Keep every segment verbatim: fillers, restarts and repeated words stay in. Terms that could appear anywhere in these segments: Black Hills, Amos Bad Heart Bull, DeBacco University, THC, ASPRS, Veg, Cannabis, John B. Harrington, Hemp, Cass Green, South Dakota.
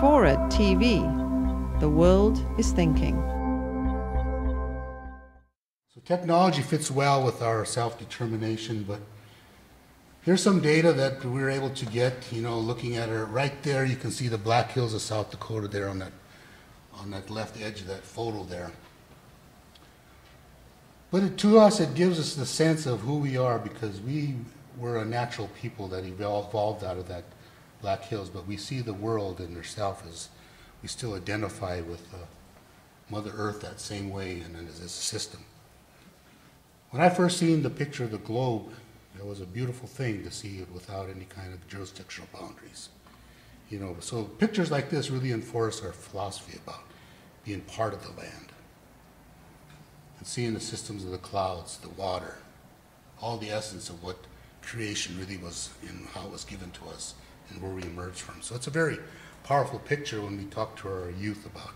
Forward T V, the world is thinking. So technology fits well with our self-determination, but here's some data that we were able to get, you know, looking at it right there. You can see the Black Hills of South Dakota there on that, on that left edge of that photo there. But it, to us, it gives us the sense of who we are, because we were a natural people that evolved out of that Black Hills, but we see the world and herself as we still identify with uh, Mother Earth that same way, and as a system. When I first seen the picture of the globe, it was a beautiful thing to see it without any kind of jurisdictional boundaries. You know, so pictures like this really enforce our philosophy about being part of the land and seeing the systems of the clouds, the water, all the essence of what creation really was and how it was given to us and where we emerged from. So it's a very powerful picture when we talk to our youth about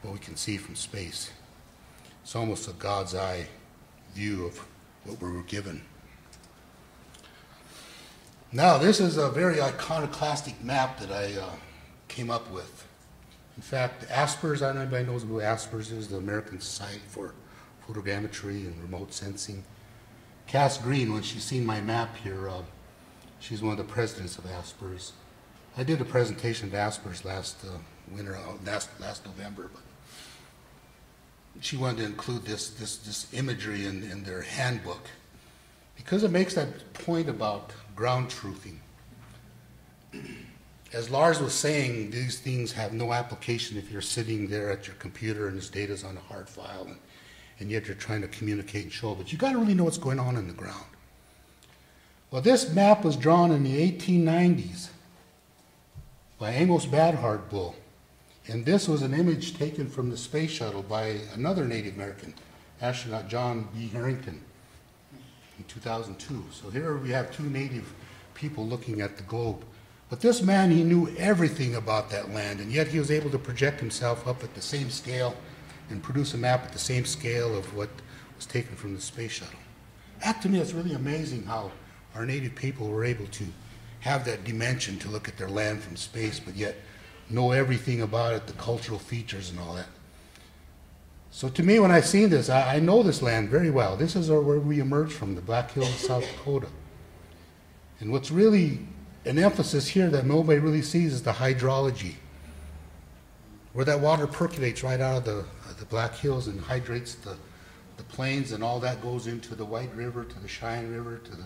what we can see from space. It's almost a God's eye view of what we were given. Now, this is a very iconoclastic map that I uh, came up with. In fact, ASPRS, I don't know if anybody knows who ASPRS is, the American Society for Photogrammetry and Remote Sensing. Cass Green, when she's seen my map here, uh, she's one of the presidents of ASPRS. I did a presentation at ASPRS last uh, winter, uh, last, last November, but she wanted to include this, this, this imagery in, in their handbook, because it makes that point about ground truthing. As Lars was saying, these things have no application if you're sitting there at your computer and this data's on a hard file, and, and yet you're trying to communicate and show, but you gotta really know what's going on in the ground. Well, this map was drawn in the eighteen nineties by Amos Bad Heart Bull, and this was an image taken from the space shuttle by another Native American astronaut, John B. Harrington, in two thousand two. So here we have two Native people looking at the globe. But this man, he knew everything about that land, and yet he was able to project himself up at the same scale and produce a map at the same scale of what was taken from the space shuttle. That, to me, is really amazing how our Native people were able to have that dimension to look at their land from space, but yet know everything about it, the cultural features and all that. So to me, when I seen this, I, I know this land very well. This is where we emerged from, the Black Hills of South Dakota. And what's really an emphasis here that nobody really sees is the hydrology, where that water percolates right out of the, uh, the Black Hills and hydrates the, the plains, and all that goes into the White River, to the Cheyenne River, to the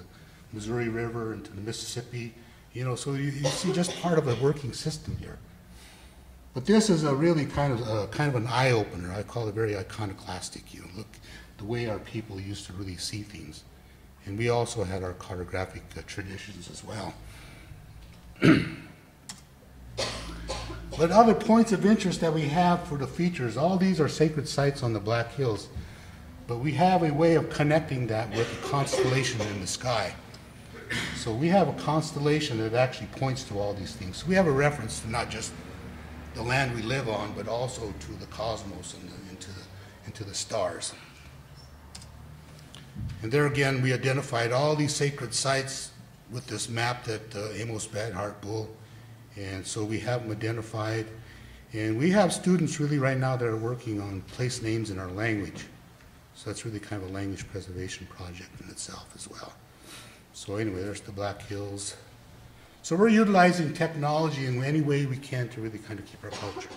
Missouri River, and to the Mississippi. You know, so you, you see just part of a working system here. But this is a really kind of uh, kind of an eye opener. I call it very iconoclastic. You know, look, the way our people used to really see things, and we also had our cartographic uh, traditions as well. But other points of interest that we have for the features, all these are sacred sites on the Black Hills, but we have a way of connecting that with a constellation in the sky. So we have a constellation that actually points to all these things. So we have a reference to not just the land we live on, but also to the cosmos and the, into, the, into the stars. And there again, we identified all these sacred sites with this map that uh, Amos Bad Heart Bull, and so we have them identified. And we have students really right now that are working on place names in our language. So that's really kind of a language preservation project in itself as well. So anyway, there's the Black Hills. So we're utilizing technology in any way we can to really kind of keep our culture.